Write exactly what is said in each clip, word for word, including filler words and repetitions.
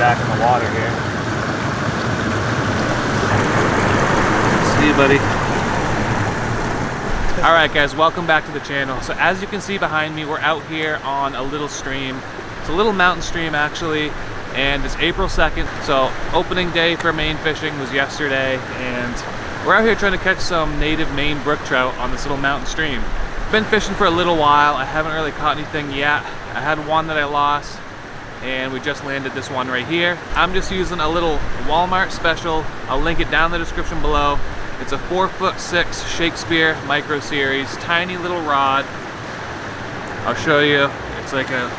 back in the water here. See you, buddy. All right, guys, welcome back to the channel. So as you can see behind me, we're out here on a little stream. It's a little mountain stream, actually, and it's April second. So opening day for Maine fishing was yesterday, and we're out here trying to catch some native Maine brook trout on this little mountain stream. Been fishing for a little while. I haven't really caught anything yet. I had one that I lost, and we just landed this one right here. I'm just using a little Walmart special. I'll link it down in the description below. It's a four foot six Shakespeare micro series, tiny little rod. I'll show you. It's like a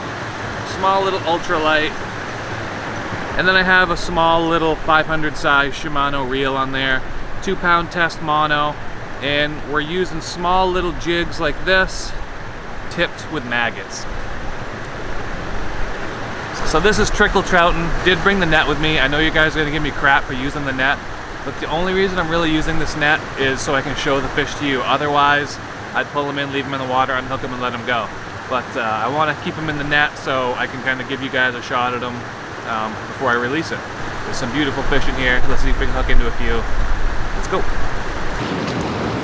small little ultralight. And then I have a small little five hundred size Shimano reel on there, two pound test mono. And we're using small little jigs like this, tipped with maggots. So this is trickle trouting. Did bring the net with me. I know you guys are gonna give me crap for using the net, but the only reason I'm really using this net is so I can show the fish to you. Otherwise, I'd pull them in, leave them in the water, unhook them and let them go. But uh, I wanna keep them in the net so I can kinda give you guys a shot at them um, before I release it. There's some beautiful fish in here. Let's see if we can hook into a few. Let's go.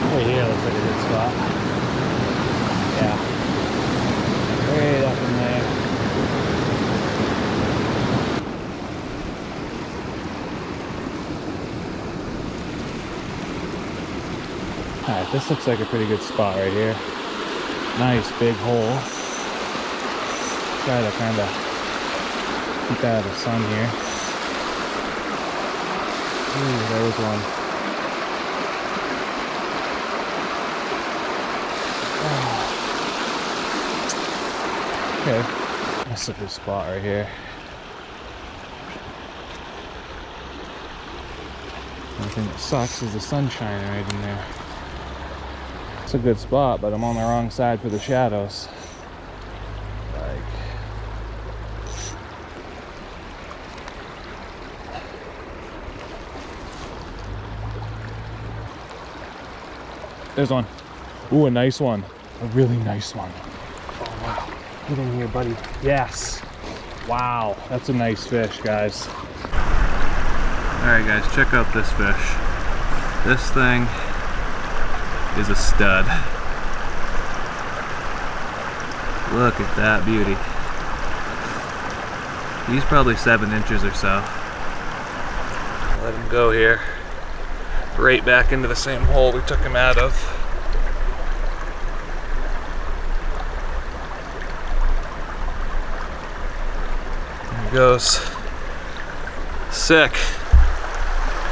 Right here looks like a good spot. Yeah. Right up in there. Alright, this looks like a pretty good spot right here. Nice big hole. Try to kind of keep out of the sun here. Ooh, there was one. Okay, that's a good spot right here. The only thing that sucks is the sunshine right in there. It's a good spot, but I'm on the wrong side for the shadows. Like, there's one. Ooh, a nice one. A really nice one. Oh, wow. Get in here, buddy. Yes. Wow. That's a nice fish, guys. Alright, guys. Check out this fish. This thing is a stud. Look at that beauty. He's probably seven inches or so. Let him go here. Right back into the same hole we took him out of. Goes sick.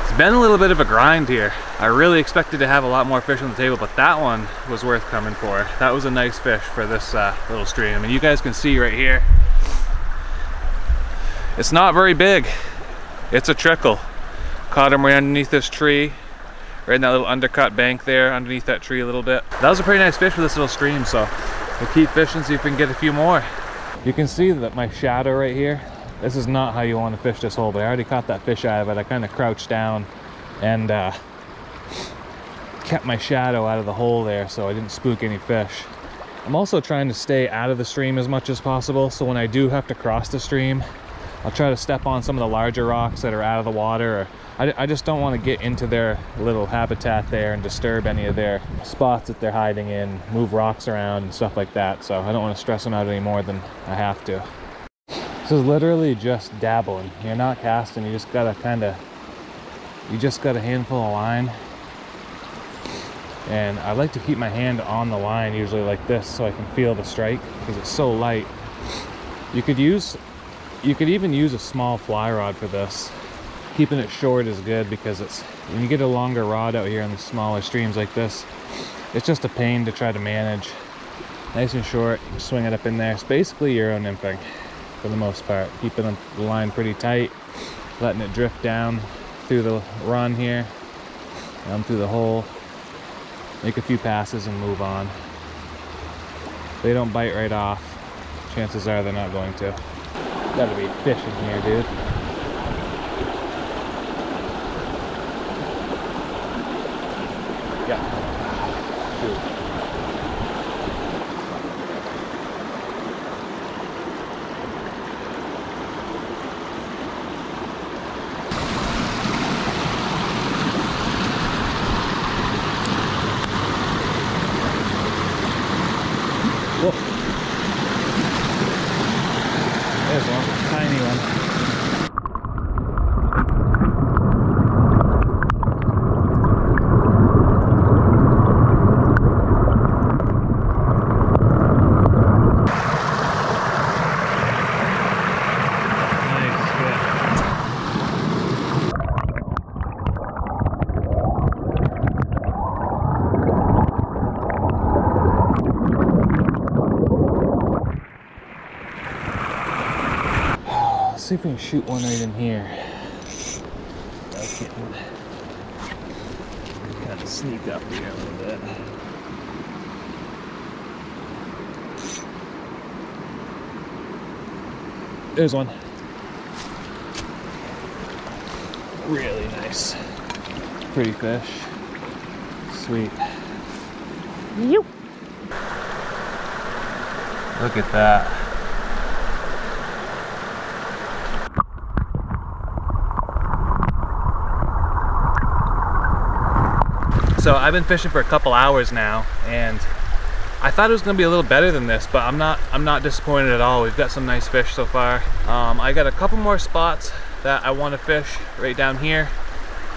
It's been a little bit of a grind here. I really expected to have a lot more fish on the table, but that one was worth coming for. That was a nice fish for this uh, little stream, and you guys can see right here it's not very big. It's a trickle. Caught him right underneath this tree, right in that little undercut bank there, underneath that tree a little bit. That was a pretty nice fish for this little stream, so we'll keep fishing, see if we can get a few more. You can see that my shadow right here. This is not how you want to fish this hole, but I already caught that fish out of it. I kind of crouched down and uh, kept my shadow out of the hole there so I didn't spook any fish. I'm also trying to stay out of the stream as much as possible, so when I do have to cross the stream, I'll try to step on some of the larger rocks that are out of the water. Or I, I just don't want to get into their little habitat there and disturb any of their spots that they're hiding in, move rocks around and stuff like that. So I don't want to stress them out any more than I have to. This is literally just dabbling. You're not casting, you just gotta kinda, you just got a handful of line. And I like to keep my hand on the line usually like this so I can feel the strike because it's so light. You could use, you could even use a small fly rod for this. Keeping it short is good because it's, when you get a longer rod out here in the smaller streams like this, it's just a pain to try to manage. Nice and short, you swing it up in there. It's basically your own nymphing. For the most part, keeping the line pretty tight, letting it drift down through the run here, down through the hole, make a few passes and move on. If they don't bite right off, chances are they're not going to. Gotta be fishing here, dude. Yeah. Shoot. Whoa. There's one, tiny one. Nice fish. Let's see if we can shoot one right in here. That's getting kind of sneak up here a little bit. There's one. Really nice. Pretty fish. Sweet. Yoop. Look at that. So I've been fishing for a couple hours now, and I thought it was gonna be a little better than this, but I'm not I'm not disappointed at all. We've got some nice fish so far. Um, I got a couple more spots that I want to fish right down here,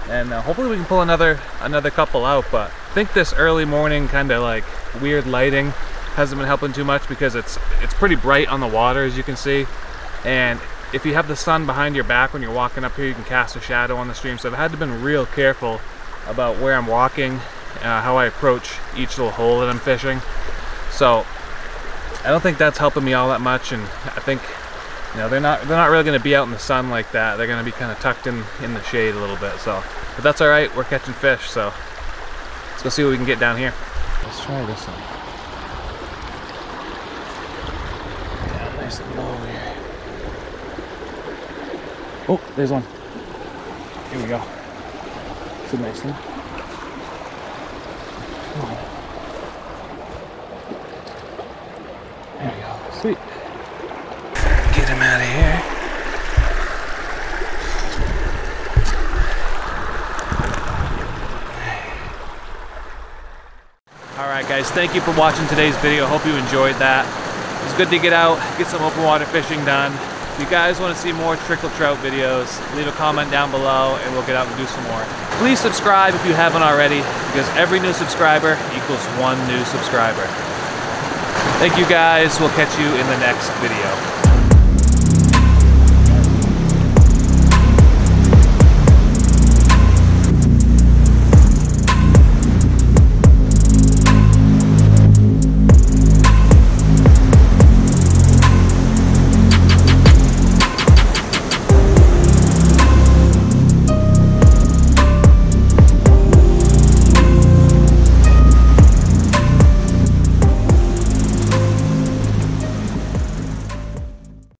and uh, hopefully we can pull another another couple out, but I think this early morning kind of like weird lighting hasn't been helping too much because it's it's pretty bright on the water, as you can see, and if you have the sun behind your back when you're walking up here, you can cast a shadow on the stream, so I've had to be real careful about where I'm walking, uh, how I approach each little hole that I'm fishing. So I don't think that's helping me all that much, and I think, you know, they're not they're not really going to be out in the sun like that. They're going to be kind of tucked in in the shade a little bit. So, but that's all right. We're catching fish, so let's go see what we can get down here. Let's try this one. Yeah, nice and low here. Oh, there's one. Here we go. A nice one. There we go. Sweet. Get him out of here. Alright guys, thank you for watching today's video. Hope you enjoyed that. It's good to get out, get some open water fishing done. If you guys want to see more trickle trout videos, leave a comment down below and we'll get out and do some more. Please subscribe if you haven't already, because every new subscriber equals one new subscriber. Thank you guys, we'll catch you in the next video.